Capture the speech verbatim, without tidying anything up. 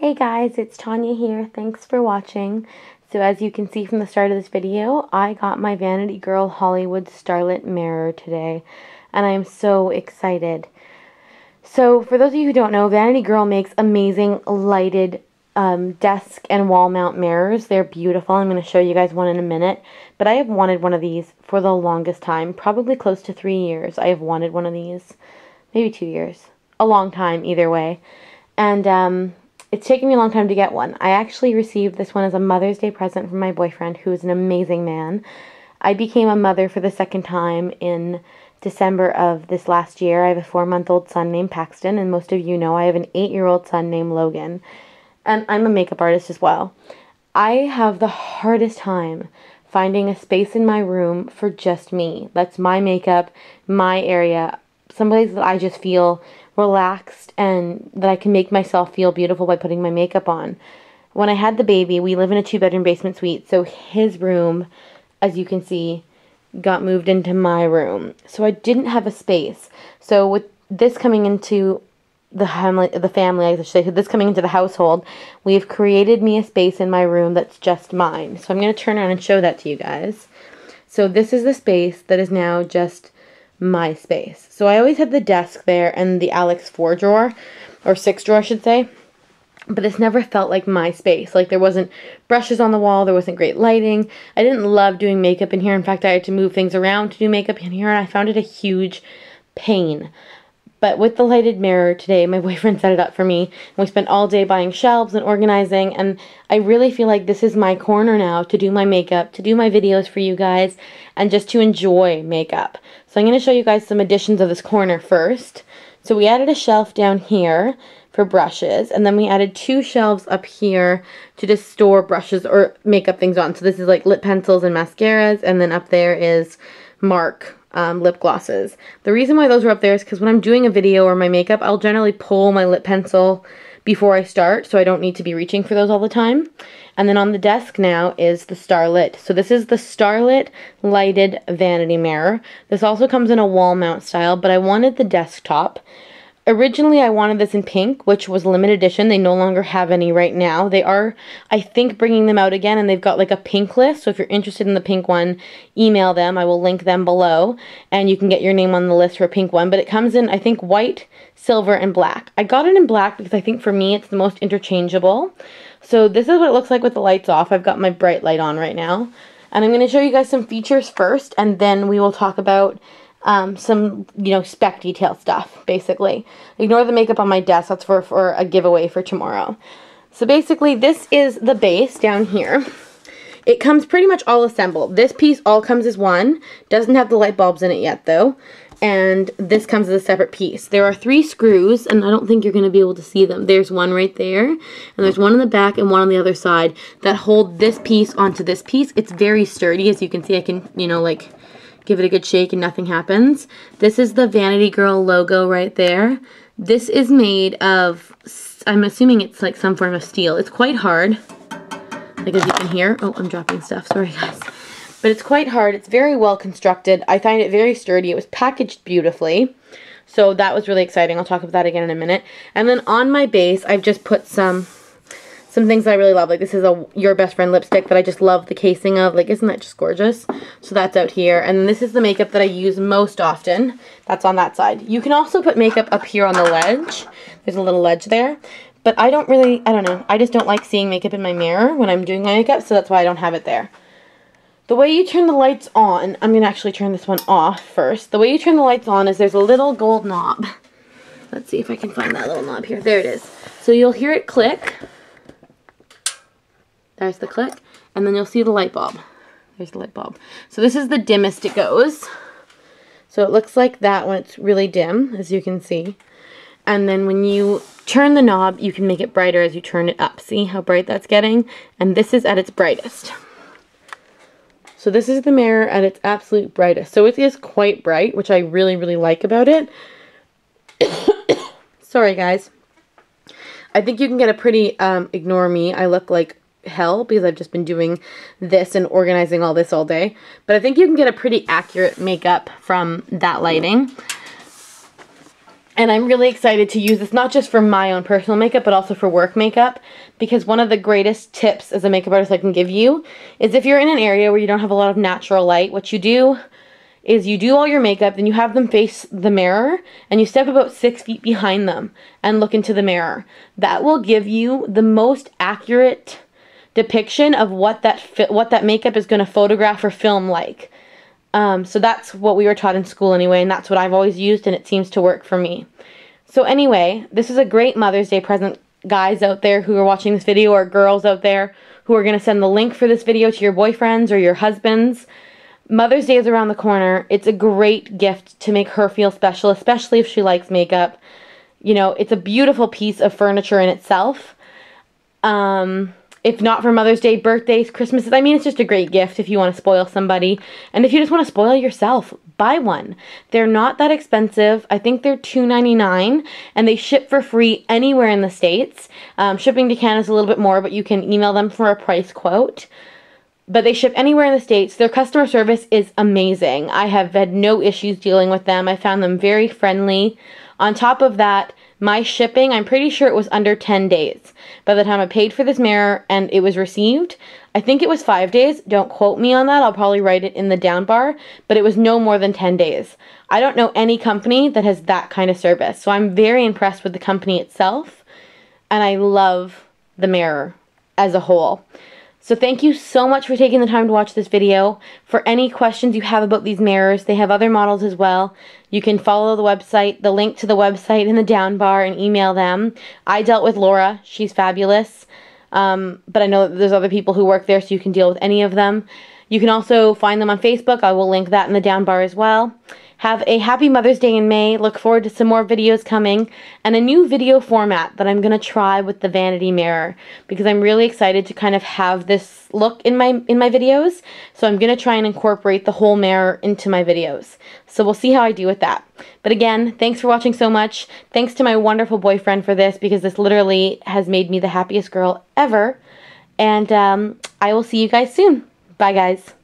Hey guys, it's Tanya here. Thanks for watching. So as you can see from the start of this video, I got my Vanity Girl Hollywood Starlet Mirror today, and I'm so excited. So for those of you who don't know, Vanity Girl makes amazing lighted um, desk and wall mount mirrors. They're beautiful. I'm going to show you guys one in a minute, but I have wanted one of these for the longest time, probably close to three years. I have wanted one of these, maybe two years, a long time either way, and um... it's taken me a long time to get one. I actually received this one as a Mother's Day present from my boyfriend, who is an amazing man. I became a mother for the second time in December of this last year. I have a four-month-old son named Paxton, and most of you know I have an eight-year-old son named Logan. And I'm a makeup artist as well. I have the hardest time finding a space in my room for just me. That's my makeup, my area, some ways that I just feel relaxed and that I can make myself feel beautiful by putting my makeup on. When I had the baby, we live in a two-bedroom basement suite, so his room, as you can see, got moved into my room. So I didn't have a space. So with this coming into the family, the family, I should say, this coming into the household, we've created me a space in my room that's just mine. So I'm going to turn around and show that to you guys. So this is the space that is now just my space. So I always had the desk there and the Alex four drawer, or six drawer I should say, but this never felt like my space. Like, there wasn't brushes on the wall, there wasn't great lighting. I didn't love doing makeup in here. In fact, I had to move things around to do makeup in here, and I found it a huge pain. But with the lighted mirror today, my boyfriend set it up for me, and we spent all day buying shelves and organizing, and I really feel like this is my corner now to do my makeup, to do my videos for you guys, and just to enjoy makeup. So I'm going to show you guys some additions of this corner first. So we added a shelf down here for brushes, and then we added two shelves up here to just store brushes or makeup things on. So this is like lip pencils and mascaras, and then up there is MARC Um, lip glosses. The reason why those are up there is because when I'm doing a video or my makeup, I'll generally pull my lip pencil before I start, so I don't need to be reaching for those all the time. And then on the desk now is the Starlet. So this is the Starlet lighted vanity mirror. This also comes in a wall mount style, but I wanted the desktop. Originally, I wanted this in pink, which was limited edition. They no longer have any right now. They are, I think, bringing them out again, and they've got like a pink list. So if you're interested in the pink one, email them. I will link them below, and you can get your name on the list for a pink one. But it comes in, I think, white, silver, and black. I got it in black because I think for me it's the most interchangeable. So this is what it looks like with the lights off. I've got my bright light on right now. And I'm going to show you guys some features first, and then we will talk about Um, some, you know, spec detail stuff, basically. Ignore the makeup on my desk. That's for, for a giveaway for tomorrow. So basically, this is the base down here. It comes pretty much all assembled. This piece all comes as one. Doesn't have the light bulbs in it yet, though. And this comes as a separate piece. There are three screws, and I don't think you're going to be able to see them. There's one right there, and there's one in the back and one on the other side that hold this piece onto this piece. It's very sturdy. As you can see, I can, you know, like, give it a good shake and nothing happens. This is the Vanity Girl logo right there. This is made of, I'm assuming it's like some form of steel. It's quite hard, like as you can hear. Oh, I'm dropping stuff, sorry guys. But it's quite hard, it's very well constructed. I find it very sturdy. It was packaged beautifully. So that was really exciting. I'll talk about that again in a minute. And then on my base, I've just put some Some things that I really love. Like, this is a Your Best Friend lipstick that I just love the casing of. Like, isn't that just gorgeous? So that's out here. And this is the makeup that I use most often. That's on that side. You can also put makeup up here on the ledge. There's a little ledge there. But I don't really, I don't know. I just don't like seeing makeup in my mirror when I'm doing my makeup, so that's why I don't have it there. The way you turn the lights on, I'm going to actually turn this one off first. The way you turn the lights on is there's a little gold knob. Let's see if I can find that little knob here. There it is. So you'll hear it click. There's the click, and then you'll see the light bulb. There's the light bulb. So this is the dimmest it goes. So it looks like that when it's really dim, as you can see. And then when you turn the knob, you can make it brighter as you turn it up. See how bright that's getting? And this is at its brightest. So this is the mirror at its absolute brightest. So it is quite bright, which I really, really like about it. Sorry, guys. I think you can get a pretty, um, ignore me, I look like hell because I've just been doing this and organizing all this all day, but I think you can get a pretty accurate makeup from that lighting. And I'm really excited to use this not just for my own personal makeup, but also for work makeup, because one of the greatest tips as a makeup artist I can give you is if you're in an area where you don't have a lot of natural light, what you do is you do all your makeup, then you have them face the mirror, and you step about six feet behind them and look into the mirror. That will give you the most accurate depiction of what that fi what that makeup is going to photograph or film like. Um, so that's what we were taught in school anyway, and that's what I've always used, and it seems to work for me. So anyway, this is a great Mother's Day present, guys out there who are watching this video, or girls out there who are going to send the link for this video to your boyfriends or your husbands. Mother's Day is around the corner. It's a great gift to make her feel special, especially if she likes makeup. You know, it's a beautiful piece of furniture in itself. Um... If not for Mother's Day, birthdays, Christmases, I mean, it's just a great gift if you want to spoil somebody. And if you just want to spoil yourself, buy one. They're not that expensive. I think they're two ninety-nine, and they ship for free anywhere in the States. Um, shipping to Canada is a little bit more, but you can email them for a price quote. But they ship anywhere in the States. Their customer service is amazing. I have had no issues dealing with them. I found them very friendly. On top of that, my shipping, I'm pretty sure it was under ten days by the time I paid for this mirror and it was received. I think it was five days. Don't quote me on that. I'll probably write it in the down bar, but it was no more than ten days. I don't know any company that has that kind of service, so I'm very impressed with the company itself, and I love the mirror as a whole. So thank you so much for taking the time to watch this video. For any questions you have about these mirrors, they have other models as well. You can follow the website, the link to the website in the down bar, and email them. I dealt with Laura. She's fabulous. Um, but I know that there's other people who work there, so you can deal with any of them. You can also find them on Facebook. I will link that in the down bar as well. Have a happy Mother's Day in May. Look forward to some more videos coming, and a new video format that I'm going to try with the vanity mirror, because I'm really excited to kind of have this look in my in my videos. So I'm going to try and incorporate the whole mirror into my videos. So we'll see how I do with that. But again, thanks for watching so much. Thanks to my wonderful boyfriend for this, because this literally has made me the happiest girl ever. And um, I will see you guys soon. Bye, guys.